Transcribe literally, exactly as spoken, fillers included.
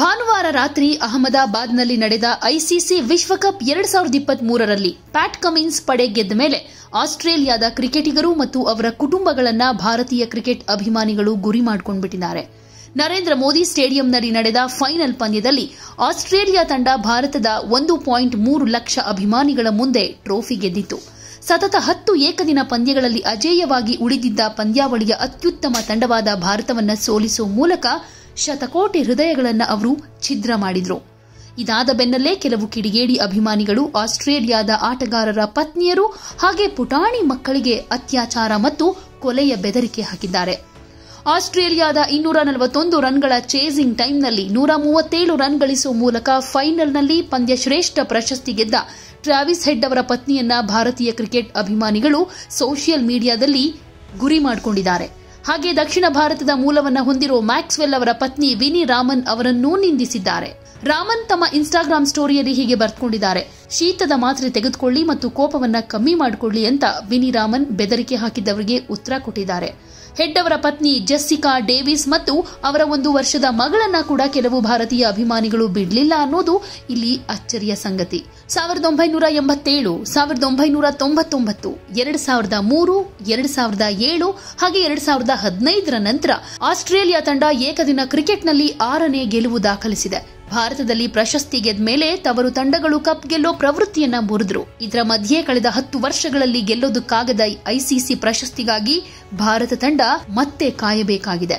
ಭಾನುವಾರ ರಾತ್ರಿ ಅಹಮದಾಬಾದ್ನಲ್ಲಿ ನಡೆದ ಐಸಿಸಿ ವಿಶ್ವಕಪ್ ಎರಡು ಸಾವಿರದ ಇಪ್ಪತ್ತ್ ಮೂರರಲ್ಲಿ ಪ್ಯಾಟ್ ಕಮಿನ್ಸ್ ಪಡೆ ಗೆದ್ದ ಮೇಲೆ ಆಸ್ಟ್ರೇಲಿಯಾದ ಕ್ರಿಕೆಟಿಗರು ಮತ್ತು ಅವರ ಕುಟುಂಬಗಳನ್ನು ಭಾರತೀಯ ಕ್ರಿಕೆಟ್ ಅಭಿಮಾನಿಗಳು ಗುರಿ ಮಾಡಿಕೊಂಡಿದ್ದಾರೆ. ನರೇಂದ್ರ ಮೋದಿ ಸ್ಟೇಡಿಯಂನಲ್ಲಿ ನಡೆದ ಫೈನಲ್ ಪಂದ್ಯದಲ್ಲಿ ಆಸ್ಟ್ರೇಲಿಯಾ ತಂಡ ಭಾರತದ ಒಂದು ಪಾಯಿಂಟ್ ಮೂರು ಲಕ್ಷ ಅಭಿಮಾನಿಗಳ ಮುಂದೆ ಟ್ರೋಫಿ ಗೆದ್ದಿತು. ಸತತ ಹತ್ತು ಏಕದಿನ ಪಂದ್ಯಗಳಲ್ಲಿ ಅಜೇಯವಾಗಿ ಉಳಿದಿದ್ದ ಪಂದ್ಯಾವಳಿಯ ಅತ್ಯುತ್ತಮ ತಂಡವಾದ ಭಾರತವನ್ನು ಸೋಲಿಸುವ ಮೂಲಕ ಶತಕೋಟಿ ಹೃದಯಗಳನ್ನು ಅವರು ಛಿದ್ರ ಮಾಡಿದರು. ಇದಾದ ಬೆನ್ನಲ್ಲೇ ಕೆಲವು ಕಿಡಿಗೇಡಿ ಅಭಿಮಾನಿಗಳು ಆಸ್ಟ್ರೇಲಿಯಾದ ಆಟಗಾರರ ಪತ್ನಿಯರು ಹಾಗೆ ಪುಟಾಣಿ ಮಕ್ಕಳಿಗೆ ಅತ್ಯಾಚಾರ ಮತ್ತು ಕೊಲೆಯ ಬೆದರಿಕೆ ಹಾಕಿದ್ದಾರೆ. ಆಸ್ಟ್ರೇಲಿಯಾದ ಇನ್ನೂರ ನಲವತ್ತೊಂದು ರನ್ಗಳ ಚೇಸಿಂಗ್ ಟೈಮ್ನಲ್ಲಿ ನೂರ ಮೂವತ್ತೇಳು ರನ್ ಗಳಿಸುವ ಮೂಲಕ ಫೈನಲ್ನಲ್ಲಿ ಪಂದ್ಯಶ್ರೇಷ್ಠ ಪ್ರಶಸ್ತಿ ಗೆದ್ದ ಟ್ರಾವಿಸ್ ಹೆಡ್ ಅವರ ಪತ್ನಿಯನ್ನ ಭಾರತೀಯ ಕ್ರಿಕೆಟ್ ಅಭಿಮಾನಿಗಳು ಸೋಷಿಯಲ್ ಮೀಡಿಯಾದಲ್ಲಿ ಗುರಿ ಮಾಡಿಕೊಂಡಿದ್ದಾರೆ. ಹಾಗೆ ದಕ್ಷಿಣ ಭಾರತದ ಮೂಲವನ್ನು ಹೊಂದಿರುವ ಮ್ಯಾಕ್ಸ್ವೆಲ್ ಅವರ ಪತ್ನಿ ವಿನಿ ರಾಮನ್ ಅವರನ್ನೂ ನಿಂದಿಸಿದ್ದಾರೆ. ರಾಮನ್ ತಮ್ಮ ಇನ್ಸ್ಟಾಗ್ರಾಂ ಸ್ಟೋರಿಯಲ್ಲಿ ಹೀಗೆ ಬರೆದುಕೊಂಡಿದ್ದಾರೆ. ಶೀತದ ಮಾತ್ರೆ ತೆಗೆದುಕೊಳ್ಳಿ ಮತ್ತು ಕೋಪವನ್ನ ಕಮ್ಮಿ ಮಾಡಿಕೊಳ್ಳಿ ಅಂತ ವಿನಿ ರಾಮನ್ ಬೆದರಿಕೆ ಹಾಕಿದ್ದವರಿಗೆ ಉತ್ತರ ಕೊಟ್ಟಿದ್ದಾರೆ. ಹೆಡ್ ಅವರ ಪತ್ನಿ ಜೆಸ್ಸಿಕಾ ಡೇವಿಸ್ ಮತ್ತು ಅವರ ಒಂದು ವರ್ಷದ ಮಗಳನ್ನ ಕೂಡ ಕೆಲವು ಭಾರತೀಯ ಅಭಿಮಾನಿಗಳು ಬಿಡಲಿಲ್ಲ ಅನ್ನೋದು ಇಲ್ಲಿ ಅಚ್ಚರಿಯ ಸಂಗತಿ. ಸಾವಿರದ ಒಂಬೈನೂರ ಎಂಬತ್ತೇಳು, ಸಾವಿರದ ಒಂಬೈನೂರ ತೊಂಬತ್ತೊಂಬತ್ತು, ಎರಡ್ ಸಾವಿರದ ಮೂರು, ಎರಡ್ ಸಾವಿರದ ಏಳು ಹಾಗೆ ಎರಡ್ ಸಾವಿರದ ಹದಿನೈದರ ನಂತರ ಆಸ್ಟ್ರೇಲಿಯಾ ತಂಡ ಏಕದಿನ ಕ್ರಿಕೆಟ್ನಲ್ಲಿ ಆರನೇ ಗೆಲುವು ದಾಖಲಿಸಿದೆ. ಭಾರತದಲ್ಲಿ ಪ್ರಶಸ್ತಿ ಗೆದ್ದ ಮೇಲೆ ತವರು ತಂಡಗಳು ಕಪ್ ಗೆಲ್ಲೋ ಪ್ರವೃತ್ತಿಯನ್ನ ಮುರಿದ್ರು. ಇದರ ಮಧ್ಯೆ ಕಳೆದ ಹತ್ತು ವರ್ಷಗಳಲ್ಲಿ ಗೆಲ್ಲೋದಕ್ಕಾಗದ ಐಸಿಸಿ ಪ್ರಶಸ್ತಿಗಾಗಿ ಭಾರತ ತಂಡ ಮತ್ತೆ ಕಾಯಬೇಕಾಗಿದೆ.